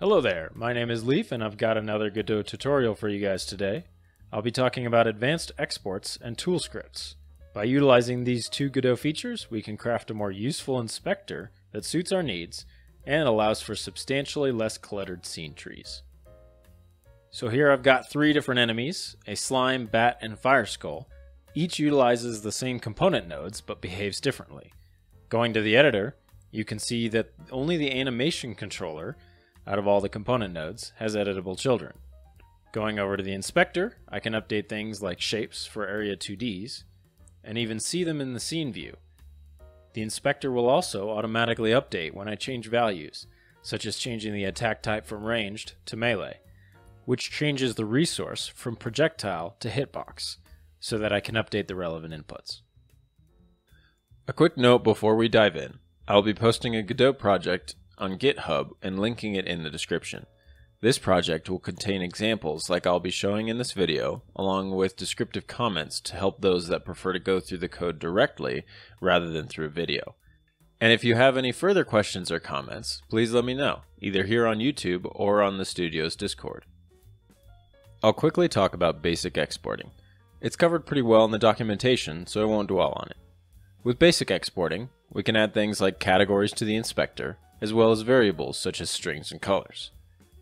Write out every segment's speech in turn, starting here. Hello there, my name is Leif and I've got another Godot tutorial for you guys today. I'll be talking about advanced exports and tool scripts. By utilizing these two Godot features, we can craft a more useful inspector that suits our needs and allows for substantially less cluttered scene trees. So here I've got three different enemies, a slime, bat, and fire skull. Each utilizes the same component nodes but behaves differently. Going to the editor, you can see that only the animation controller out of all the component nodes has editable children. Going over to the inspector, I can update things like shapes for Area2Ds and even see them in the scene view. The inspector will also automatically update when I change values, such as changing the attack type from ranged to melee, which changes the resource from projectile to hitbox so that I can update the relevant inputs. A quick note before we dive in. I'll be posting a Godot project on GitHub and linking it in the description. This project will contain examples like I'll be showing in this video, along with descriptive comments to help those that prefer to go through the code directly rather than through video. And if you have any further questions or comments, please let me know, either here on YouTube or on the studio's Discord. I'll quickly talk about basic exporting. It's covered pretty well in the documentation, so I won't dwell on it. With basic exporting, we can add things like categories to the inspector, as well as variables such as strings and colors.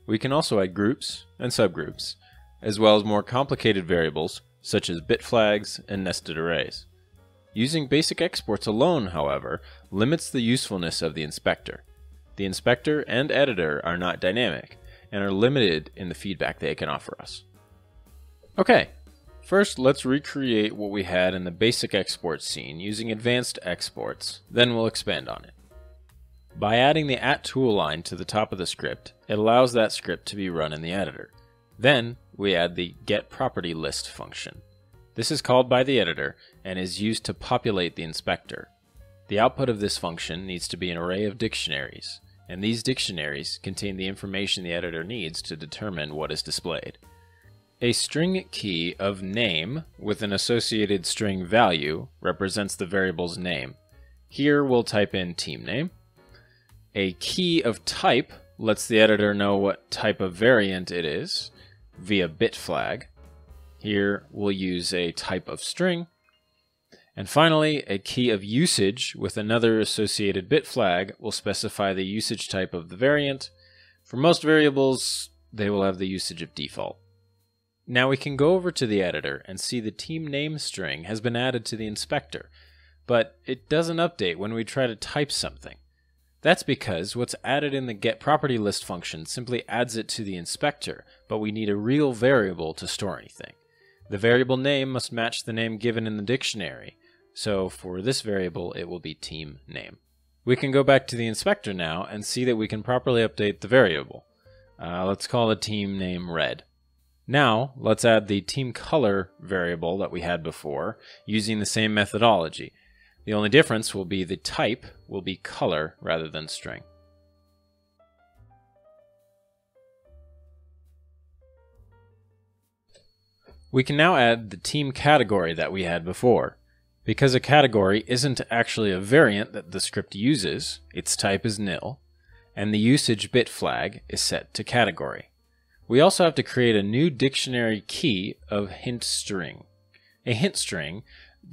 We can also add groups and subgroups, as well as more complicated variables such as bit flags and nested arrays. Using basic exports alone, however, limits the usefulness of the inspector. The inspector and editor are not dynamic and are limited in the feedback they can offer us. Okay, first let's recreate what we had in the basic export scene using advanced exports, then we'll expand on it. By adding the @tool line to the top of the script, it allows that script to be run in the editor. Then we add the getPropertyList function. This is called by the editor and is used to populate the inspector. The output of this function needs to be an array of dictionaries, and these dictionaries contain the information the editor needs to determine what is displayed. A string key of name with an associated string value represents the variable's name. Here we'll type in teamName. A key of type lets the editor know what type of variant it is via bit flag. Here we'll use a type of string. And finally, a key of usage with another associated bit flag will specify the usage type of the variant. For most variables, they will have the usage of default. Now we can go over to the editor and see the team name string has been added to the inspector, but it doesn't update when we try to type something. That's because what's added in the getPropertyList function simply adds it to the inspector, but we need a real variable to store anything. The variable name must match the name given in the dictionary, so for this variable it will be teamName. We can go back to the inspector now and see that we can properly update the variable. Let's call the teamName red. Now let's add the teamColor variable that we had before using the same methodology. The only difference will be the type will be color rather than string. We can now add the team category that we had before. Because a category isn't actually a variant that the script uses, its type is nil, and the usage bit flag is set to category. We also have to create a new dictionary key of hint string. A hint string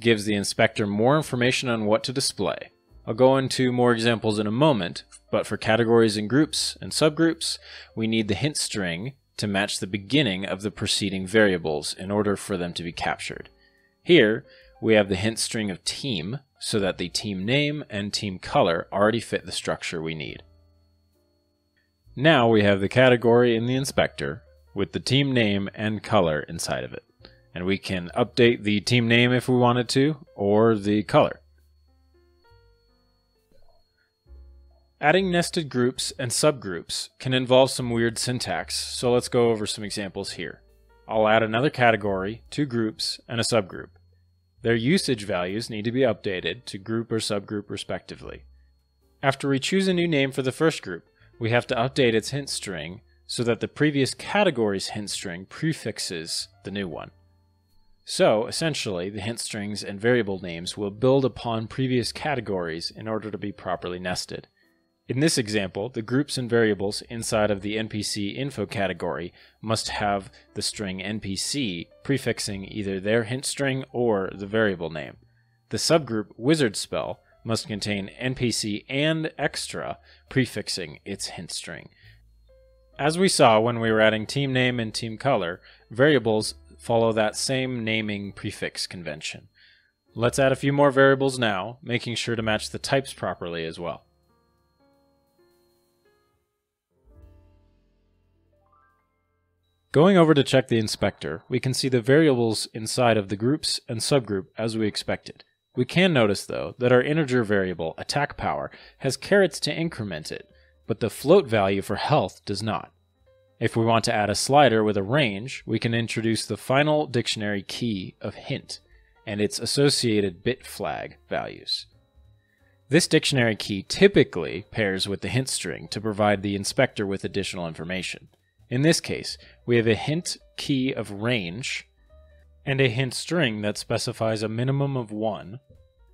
gives the inspector more information on what to display. I'll go into more examples in a moment, but for categories and groups and subgroups, we need the hint string to match the beginning of the preceding variables in order for them to be captured. Here, we have the hint string of team so that the team name and team color already fit the structure we need. Now we have the category in the inspector with the team name and color inside of it. And we can update the team name if we wanted to, or the color. Adding nested groups and subgroups can involve some weird syntax, so let's go over some examples here. I'll add another category, two groups, and a subgroup. Their usage values need to be updated to group or subgroup respectively. After we choose a new name for the first group, we have to update its hint string so that the previous category's hint string prefixes the new one. So, essentially, the hint strings and variable names will build upon previous categories in order to be properly nested. In this example, the groups and variables inside of the NPC info category must have the string NPC prefixing either their hint string or the variable name. The subgroup wizard spell must contain NPC and extra prefixing its hint string. As we saw when we were adding team name and team color, variables follow that same naming prefix convention. Let's add a few more variables now, making sure to match the types properly as well. Going over to check the inspector, we can see the variables inside of the groups and subgroup as we expected. We can notice though that our integer variable attack power has carrots to increment it, but the float value for health does not. If we want to add a slider with a range, we can introduce the final dictionary key of hint and its associated bit flag values. This dictionary key typically pairs with the hint string to provide the inspector with additional information. In this case, we have a hint key of range and a hint string that specifies a minimum of 1,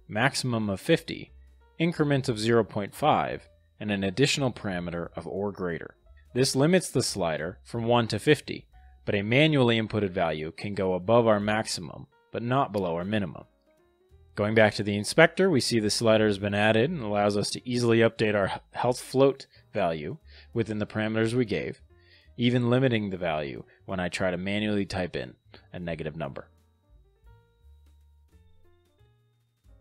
maximum of 50, increment of 0.5, and an additional parameter of or greater. This limits the slider from 1 to 50, but a manually inputted value can go above our maximum, but not below our minimum. Going back to the inspector, we see the slider has been added and allows us to easily update our health float value within the parameters we gave, even limiting the value when I try to manually type in a negative number.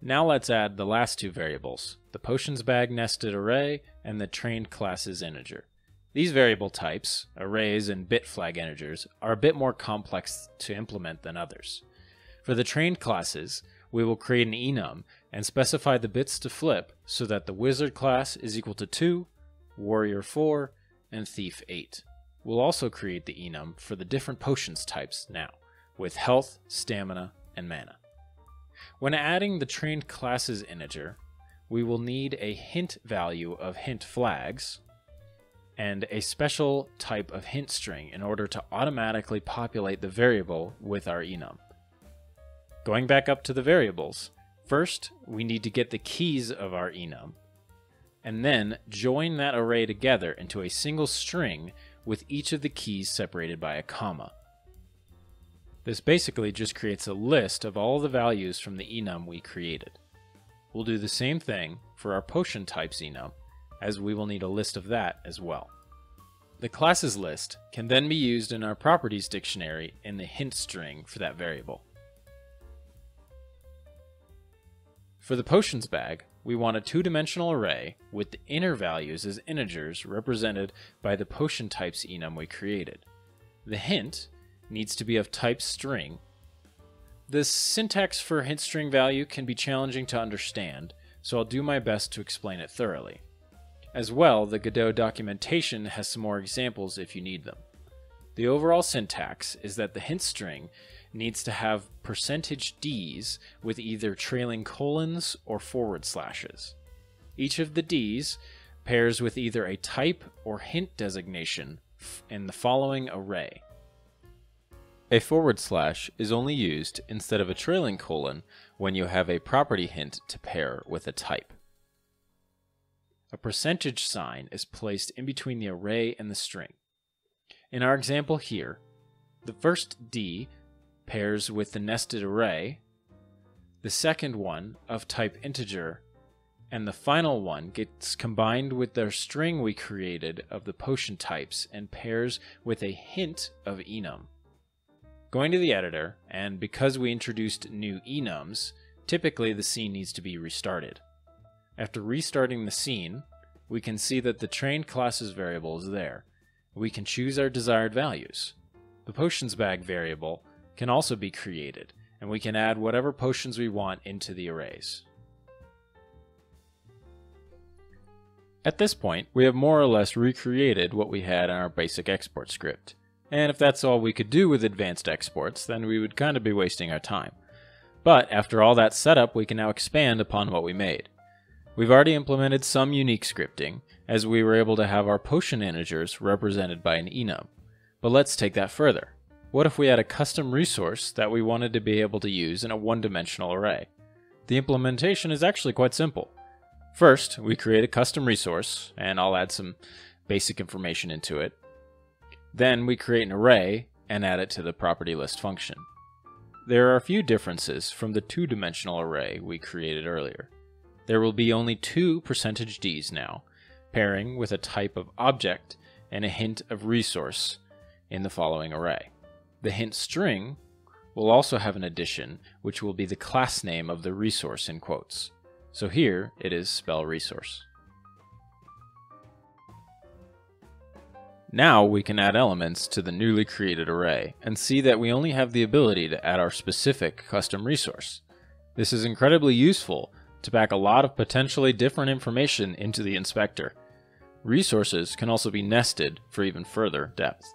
Now let's add the last two variables, the potions bag nested array and the trained classes integer. These variable types, arrays and bit flag integers, are a bit more complex to implement than others. For the trained classes, we will create an enum and specify the bits to flip so that the wizard class is equal to 2, warrior 4, and thief 8. We'll also create the enum for the different potions types now, with health, stamina, and mana. When adding the trained classes integer, we will need a hint value of hint flags and a special type of hint string in order to automatically populate the variable with our enum. Going back up to the variables, first we need to get the keys of our enum, and then join that array together into a single string with each of the keys separated by a comma. This basically just creates a list of all the values from the enum we created. We'll do the same thing for our potion types enum, as we will need a list of that as well. The classes list can then be used in our properties dictionary in the hint string for that variable. For the potions bag, we want a two-dimensional array with the inner values as integers represented by the potion types enum we created. The hint needs to be of type string. The syntax for hint string value can be challenging to understand, so I'll do my best to explain it thoroughly. As well, the Godot documentation has some more examples if you need them. The overall syntax is that the hint string needs to have %Ds with either trailing colons or forward slashes. Each of the Ds pairs with either a type or hint designation in the following array. A forward slash is only used instead of a trailing colon when you have a property hint to pair with a type. A percentage sign is placed in between the array and the string. In our example here, the first D pairs with the nested array, the second one of type integer, and the final one gets combined with their string we created of the potion types and pairs with a hint of enum. Going to the editor, and because we introduced new enums, typically the scene needs to be restarted. After restarting the scene, we can see that the trained classes variable is there. We can choose our desired values. The potions bag variable can also be created, and we can add whatever potions we want into the arrays. At this point, we have more or less recreated what we had in our basic export script, and if that's all we could do with advanced exports, then we would kind of be wasting our time. But after all that setup, we can now expand upon what we made. We've already implemented some unique scripting, as we were able to have our potion integers represented by an enum, but let's take that further. What if we had a custom resource that we wanted to be able to use in a one-dimensional array? The implementation is actually quite simple. First, we create a custom resource, and I'll add some basic information into it. Then we create an array and add it to the property list function. There are a few differences from the two-dimensional array we created earlier. There will be only two %Ds now, pairing with a type of object and a hint of resource in the following array. The hint string will also have an addition, which will be the class name of the resource in quotes. So here it is spell resource. Now we can add elements to the newly created array and see that we only have the ability to add our specific custom resource. This is incredibly useful to pack a lot of potentially different information into the inspector. Resources can also be nested for even further depth.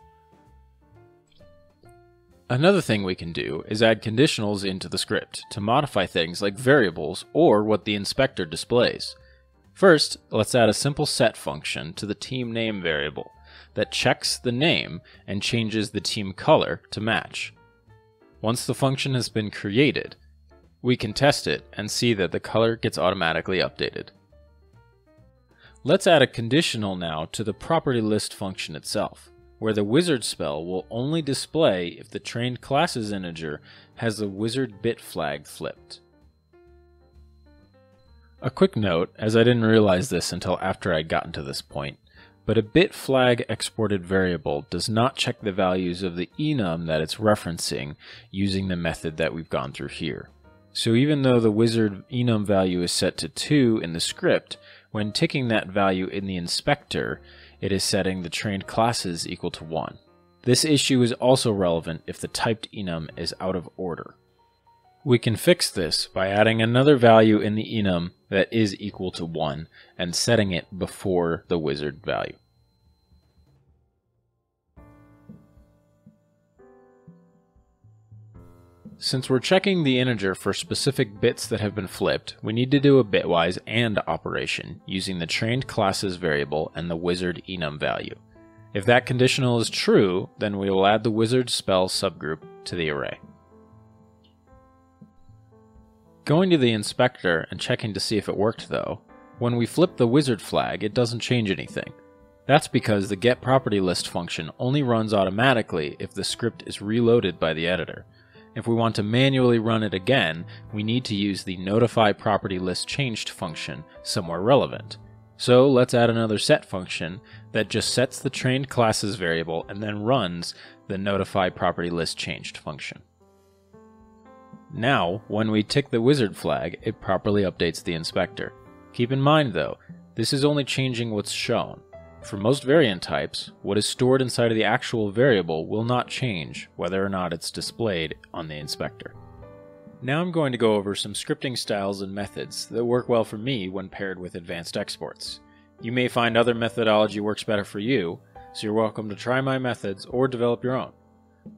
Another thing we can do is add conditionals into the script to modify things like variables or what the inspector displays. First, let's add a simple set function to the teamName variable that checks the name and changes the team color to match. Once the function has been created, we can test it and see that the color gets automatically updated. Let's add a conditional now to the property list function itself, where the wizard spell will only display if the trained classes integer has the wizard bit flag flipped. A quick note, as I didn't realize this until after I'd gotten to this point, but a bit flag exported variable does not check the values of the enum that it's referencing using the method that we've gone through here. So even though the wizard enum value is set to 2 in the script, when ticking that value in the inspector, it is setting the trained classes equal to 1. This issue is also relevant if the typed enum is out of order. We can fix this by adding another value in the enum that is equal to 1 and setting it before the wizard value. Since we're checking the integer for specific bits that have been flipped, we need to do a bitwise AND operation using the trained classes variable and the wizard enum value. If that conditional is true, then we will add the wizard spell subgroup to the array. Going to the inspector and checking to see if it worked though, when we flip the wizard flag, it doesn't change anything. That's because the getPropertyList function only runs automatically if the script is reloaded by the editor. If we want to manually run it again, we need to use the notifyPropertyListChanged function somewhere relevant. So let's add another set function that just sets the trained classes variable and then runs the notifyPropertyListChanged function. Now, when we tick the wizard flag, it properly updates the inspector. Keep in mind though, this is only changing what's shown. For most variant types, what is stored inside of the actual variable will not change whether or not it's displayed on the inspector. Now I'm going to go over some scripting styles and methods that work well for me when paired with advanced exports. You may find other methodology works better for you, so you're welcome to try my methods or develop your own.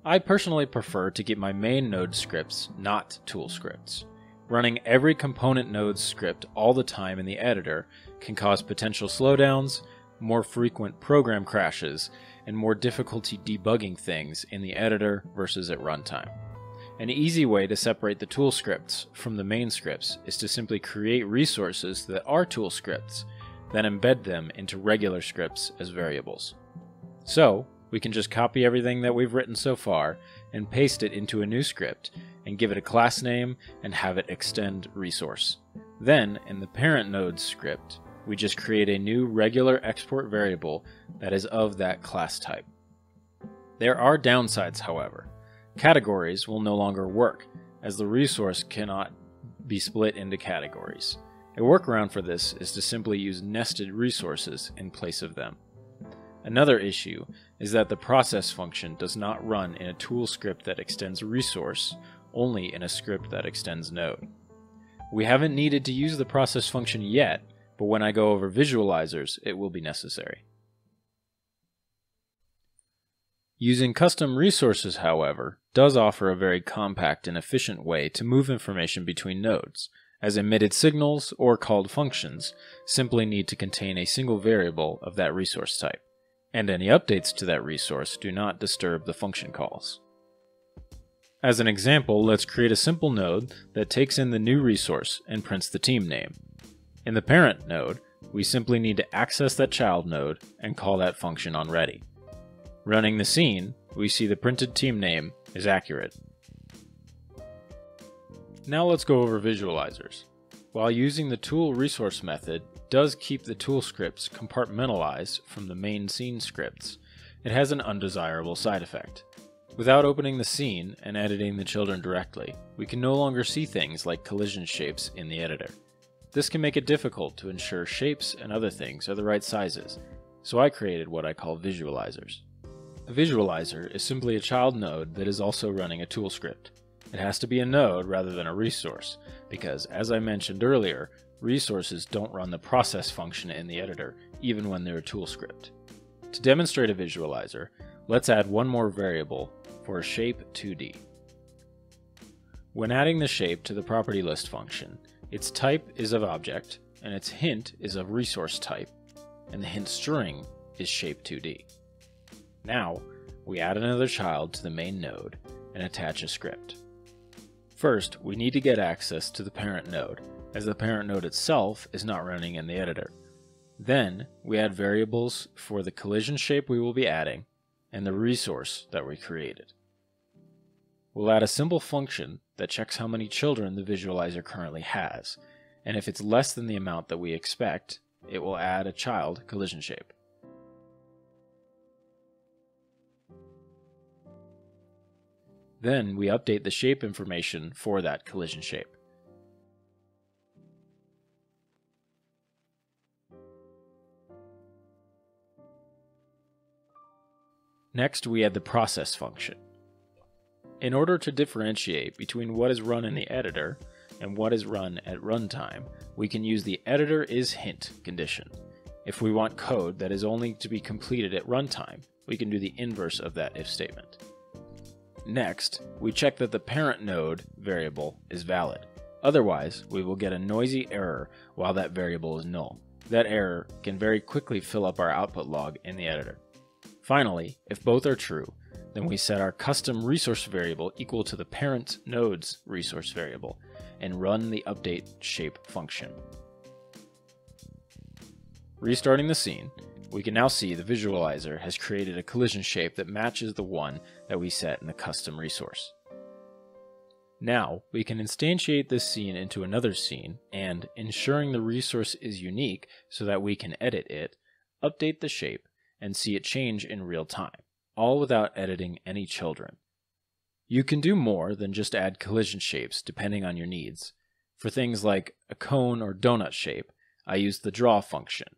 I personally prefer to keep my main node scripts, not tool scripts. Running every component node script all the time in the editor can cause potential slowdowns, more frequent program crashes, and more difficulty debugging things in the editor versus at runtime. An easy way to separate the tool scripts from the main scripts is to simply create resources that are tool scripts, then embed them into regular scripts as variables. So, we can just copy everything that we've written so far and paste it into a new script and give it a class name and have it extend resource. Then, in the parent node script, we just create a new regular export variable that is of that class type. There are downsides, however. Categories will no longer work, as the resource cannot be split into categories. A workaround for this is to simply use nested resources in place of them. Another issue is that the process function does not run in a tool script that extends resource, only in a script that extends node. We haven't needed to use the process function yet, but when I go over visualizers, it will be necessary. Using custom resources, however, does offer a very compact and efficient way to move information between nodes, as emitted signals or called functions simply need to contain a single variable of that resource type, and any updates to that resource do not disturb the function calls. As an example, let's create a simple node that takes in the new resource and prints the team name. In the parent node, we simply need to access that child node and call that function on ready. Running the scene, we see the printed team name is accurate. Now let's go over visualizers. While using the tool resource method does keep the tool scripts compartmentalized from the main scene scripts, it has an undesirable side effect. Without opening the scene and editing the children directly, we can no longer see things like collision shapes in the editor. This can make it difficult to ensure shapes and other things are the right sizes, so I created what I call visualizers. A visualizer is simply a child node that is also running a tool script. It has to be a node rather than a resource, because as I mentioned earlier, resources don't run the process function in the editor, even when they're a tool script. To demonstrate a visualizer, let's add one more variable for Shape2D. When adding the shape to the property list function, its type is of object, and its hint is of resource type, and the hint string is shape2d. Now, we add another child to the main node and attach a script. First, we need to get access to the parent node, as the parent node itself is not running in the editor. Then, we add variables for the collision shape we will be adding and the resource that we created. We'll add a simple function that checks how many children the visualizer currently has, and if it's less than the amount that we expect, it will add a child collision shape. Then we update the shape information for that collision shape. Next, we add the process function. In order to differentiate between what is run in the editor and what is run at runtime, we can use the editor is hint condition. If we want code that is only to be completed at runtime, we can do the inverse of that if statement. Next, we check that the parent node variable is valid. Otherwise, we will get a noisy error while that variable is null. That error can very quickly fill up our output log in the editor. Finally, if both are true, then we set our custom resource variable equal to the parent node's resource variable and run the update shape function. Restarting the scene, we can now see the visualizer has created a collision shape that matches the one that we set in the custom resource. Now, we can instantiate this scene into another scene and, ensuring the resource is unique so that we can edit it, update the shape, and see it change in real time. All without editing any children. You can do more than just add collision shapes depending on your needs. For things like a cone or donut shape, I use the draw function,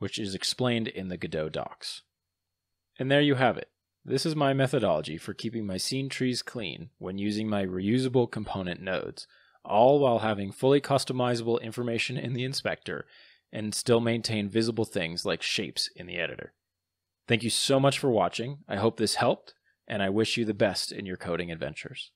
which is explained in the Godot docs. And there you have it. This is my methodology for keeping my scene trees clean when using my reusable component nodes, all while having fully customizable information in the inspector and still maintain visible things like shapes in the editor. Thank you so much for watching. I hope this helped, and I wish you the best in your coding adventures.